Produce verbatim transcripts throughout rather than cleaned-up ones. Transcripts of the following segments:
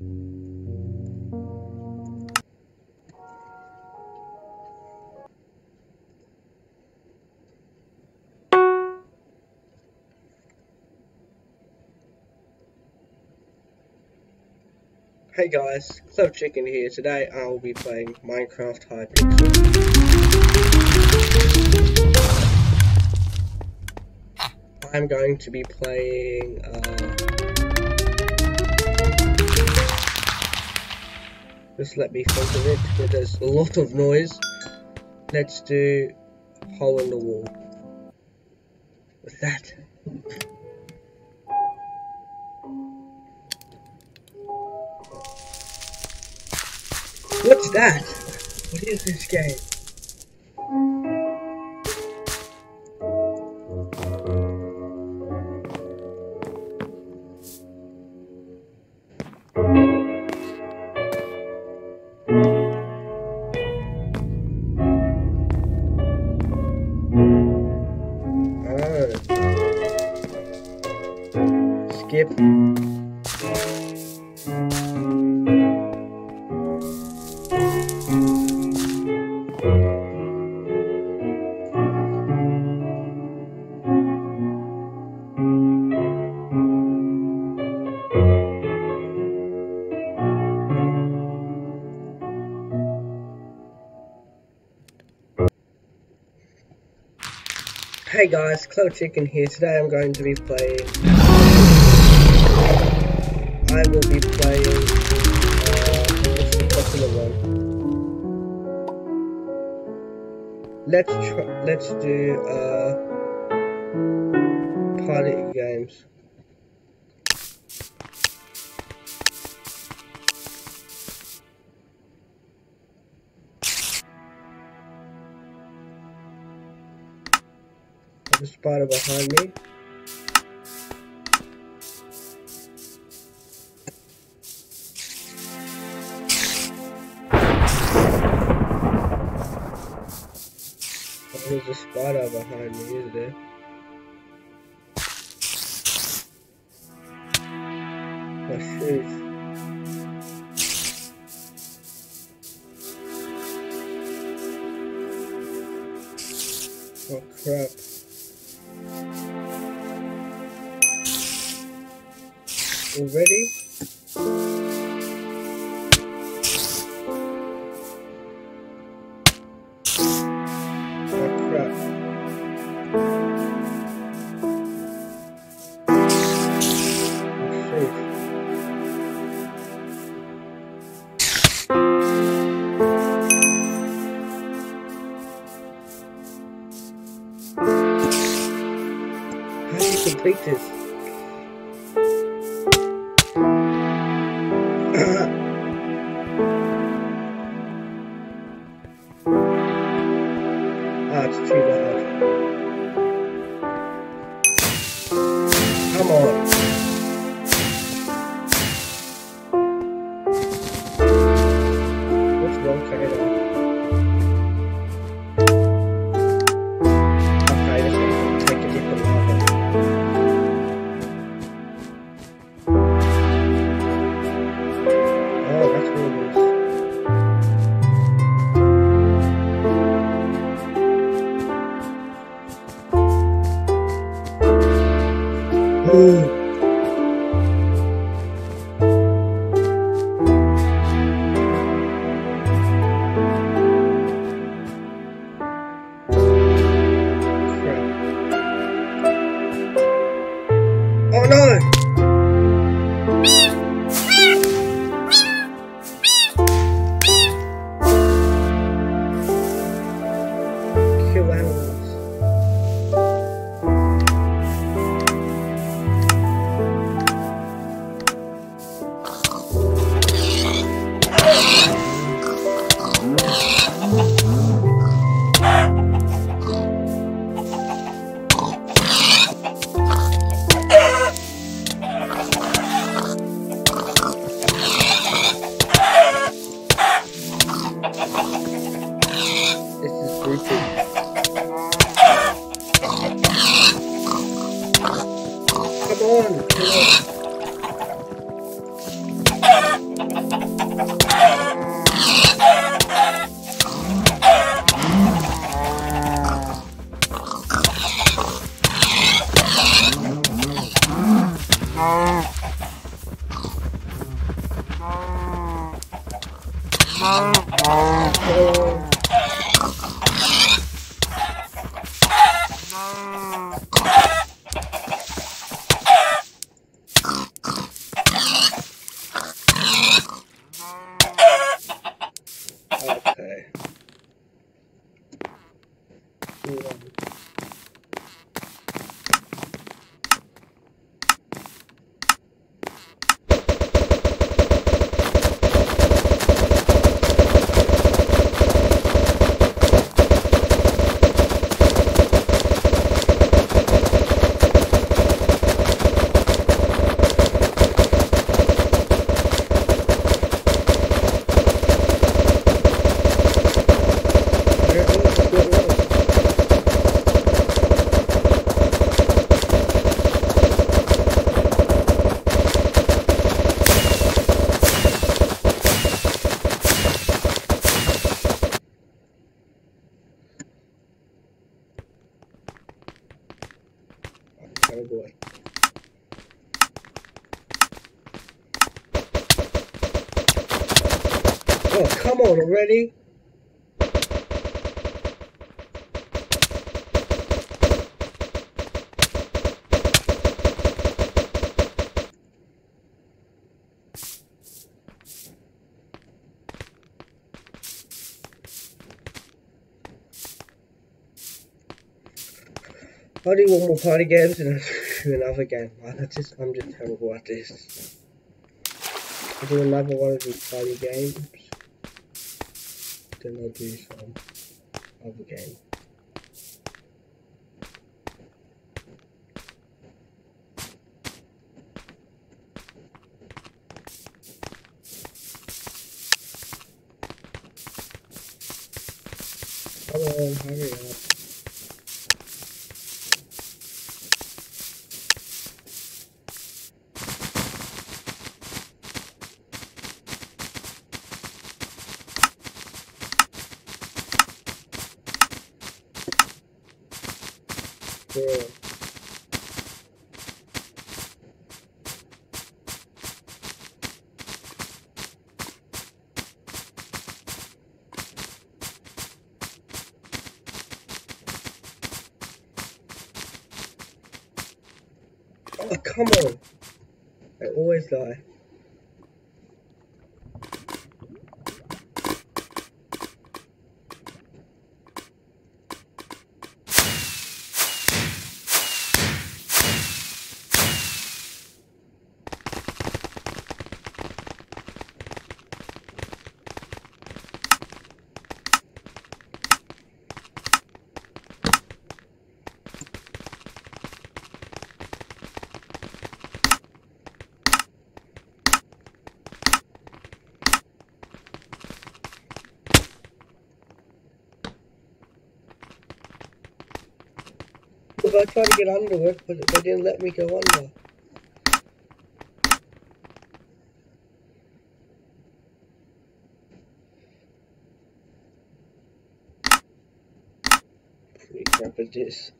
Hey guys, Clever Chicken here. Today I will be playing Minecraft Hypixel. I'm going to be playing uh, just let me think of it because there's a lot of noise. Let's do hole in the wall. With that What's that? What is this game? Oh. Skip. Hey guys, Clever Chicken here. Today I'm going to be playing. I will be playing. Uh, what's the popular one? Let's try. Let's do uh, party games. The spider behind me. Oh, there's a spider behind me, is there? My shoes. Oh crap. Already? Oh crap. How do you complete this? Ah, it's too loud. Come on. What's wrong, Kayla? Okay, this is going to take a different level. Ready? I'll do one more party games and I'll do another game. Wow, that's just, I'm just terrible at this. I'll do another one of these party games. Then I'll do some other game. Come on, hurry up. Oh, come on! I always die. I tried to get under it, but they didn't let me go under. Pretty crap at this.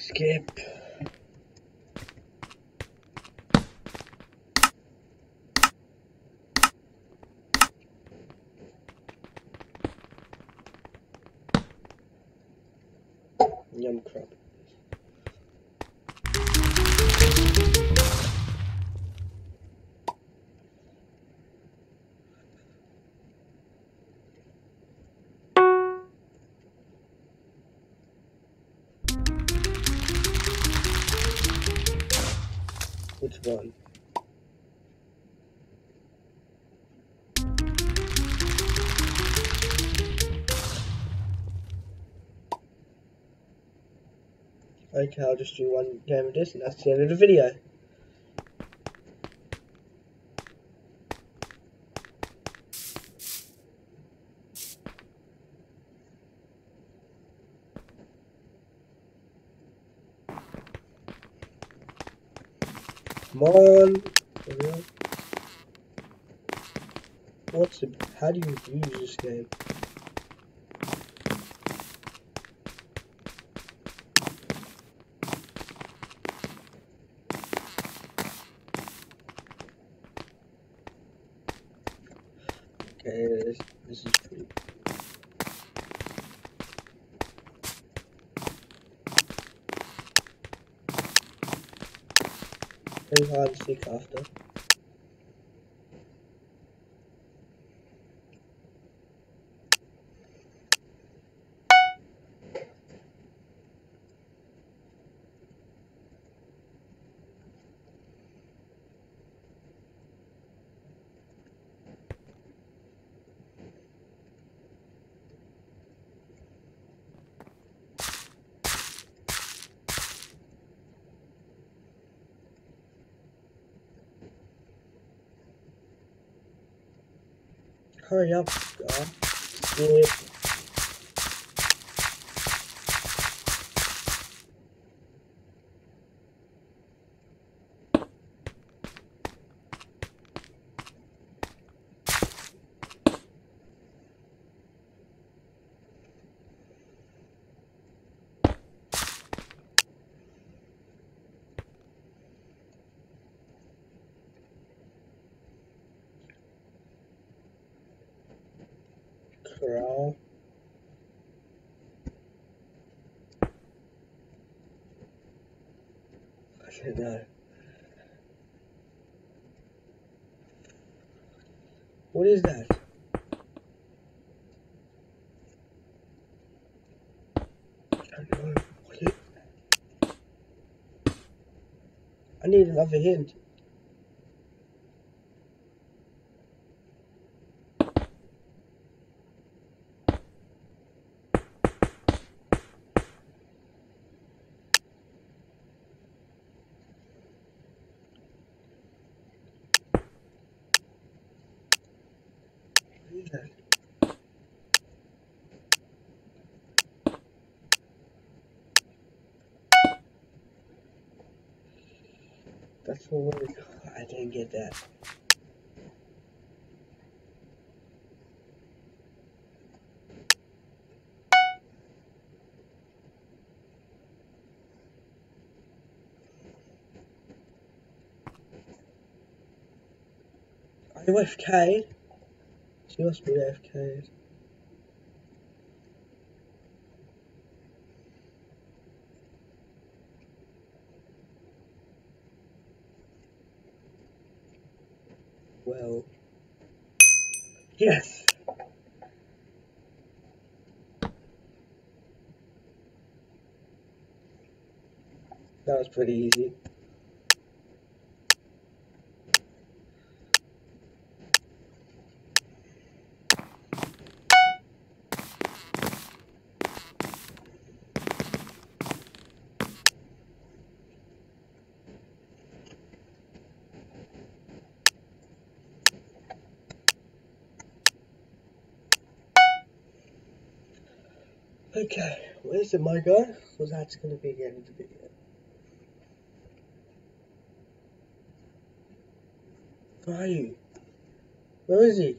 Skip. Yum crap. One. Okay, I'll just do one game of this and that's the end of the video. Come on. What's it? How do you use this game? Okay, this, this is pretty. Pretty hard to seek after. Hurry up, God. Yeah. Corral. I should know. What is that? I don't know. What is it? I need another hint. That's what we're... I didn't get that. Are you A F K? She must be A F K. Well, yes. That was pretty easy. Okay, where's the my go? Well, that's going to be the end of the video. Where are you? Where is he?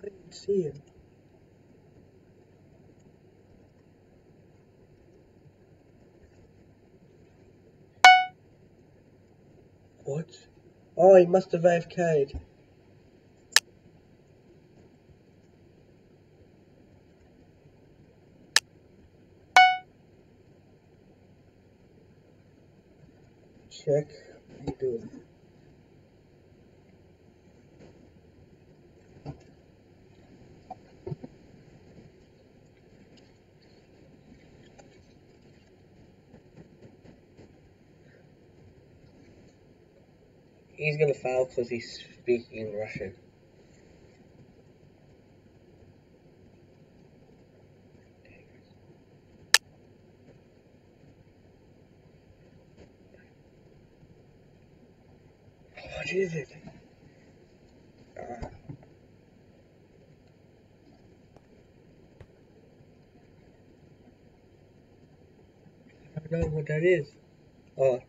I didn't see him. What? Oh, he must have A F K'd. Check how you doing. He's gonna fail because he's speaking Russian. What is it? Uh, knows what that is. Oh.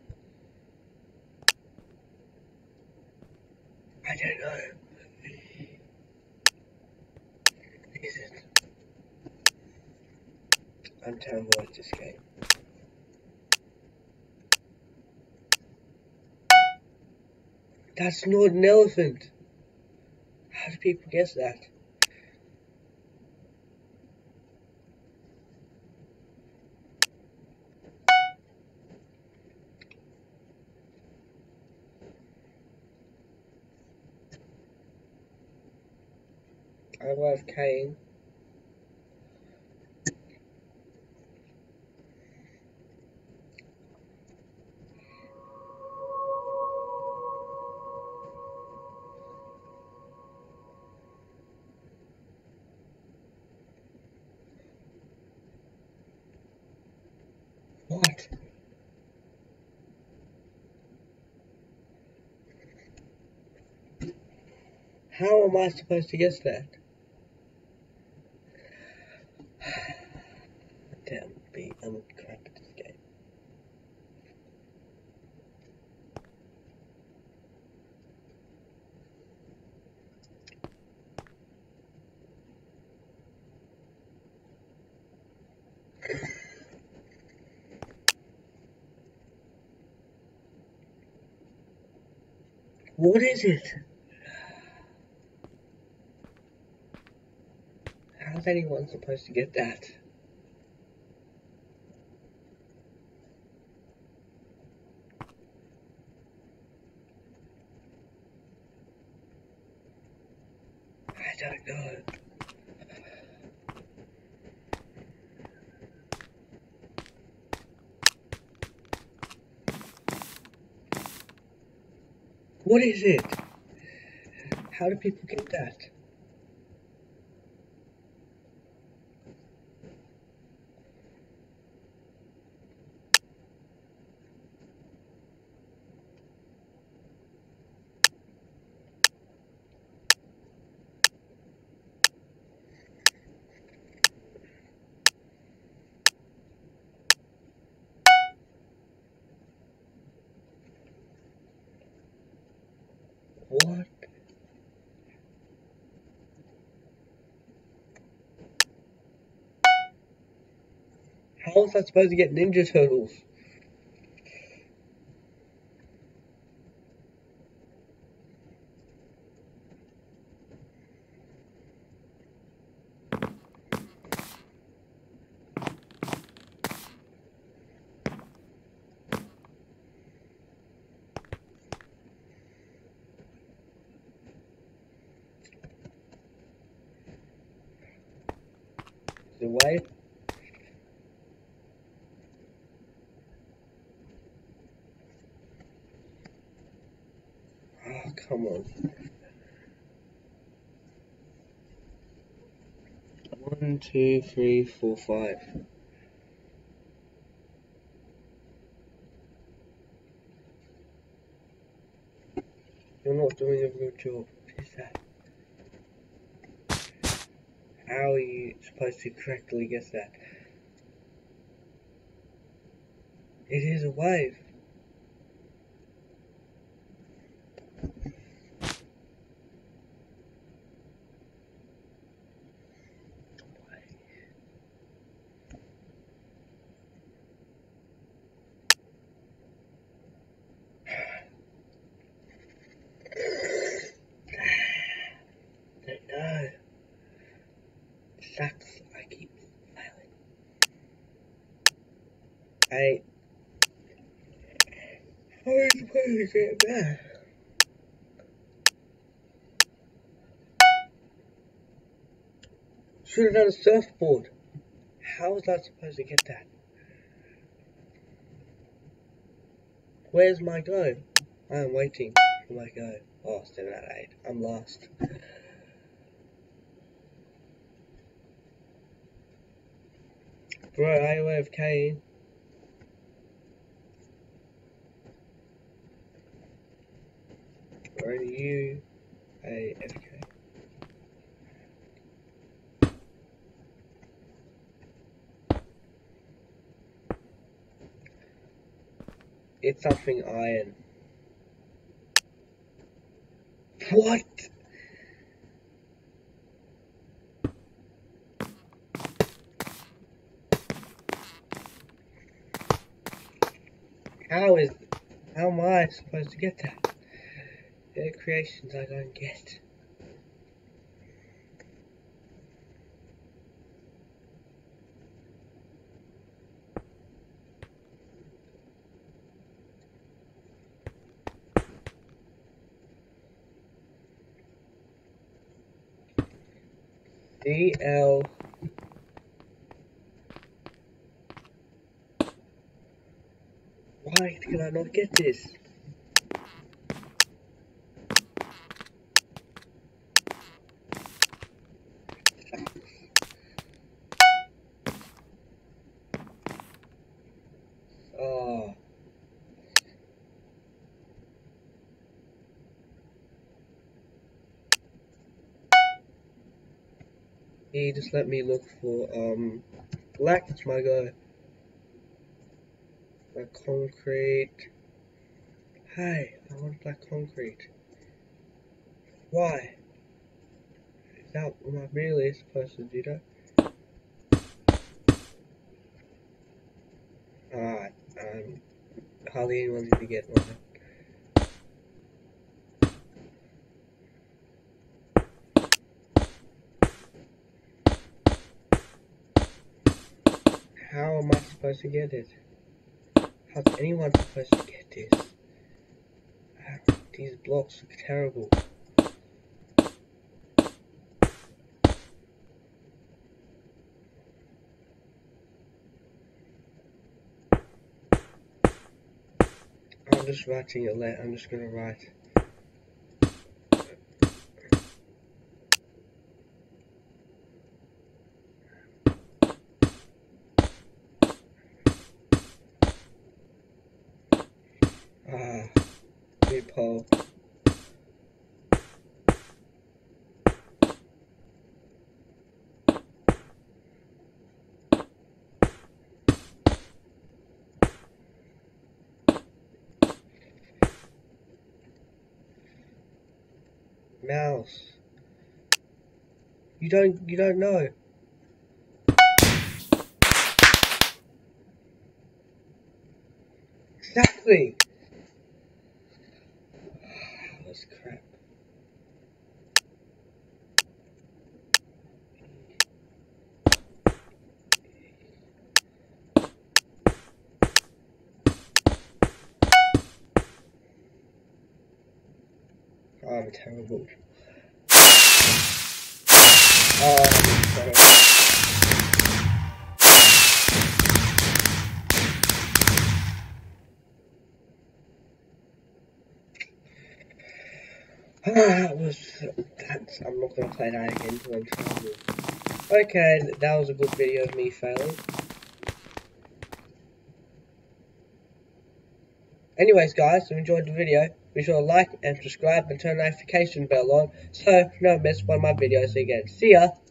I don't know. Is it? I'm terrible at this game. That's not an elephant. How do people guess that? I was carrying. What? How am I supposed to guess that? Damn, I'm crap at this game. What is it? How's anyone supposed to get that? I don't know. What is it? How do people get that? What? How was I supposed to get Ninja Turtles? Away. Oh, come on. One, two, three, four, five. You're not doing a good job, is that? How are you supposed to correctly guess that? It is a wave. Sucks, I keep smiling. I... How are you supposed to get that? Should have done a surfboard. How was I supposed to get that? Where's my go? I am waiting for my go. Oh, seven out of eight. I'm lost. Bro, I O F K. Bro, you A F K. It's something iron. What? How is... How am I supposed to get that? Their creations I don't get. D L Why can I not get this? Oh. He just let me look for um black, that's my guy. Black concrete. Hey, I want black concrete. Why? Is that am I really supposed to do that? Ah, um hardly anyone's gonna get one. How am I supposed to get it? How's anyone supposed to get this? Wow, these blocks look terrible. I'm just writing a letter. I'm just gonna write. Ah, loophole. Mouse. You don't, you don't know. Exactly. Crap. Oh, I'm terrible. Oh, I'm terrible. Oh, that was... That's, I'm not going to play that again because I'm trying to... Okay, that was a good video of me failing. Anyways guys, if you enjoyed the video, be sure to like and subscribe and turn the notification bell on so you don't miss one of my videos again. See ya!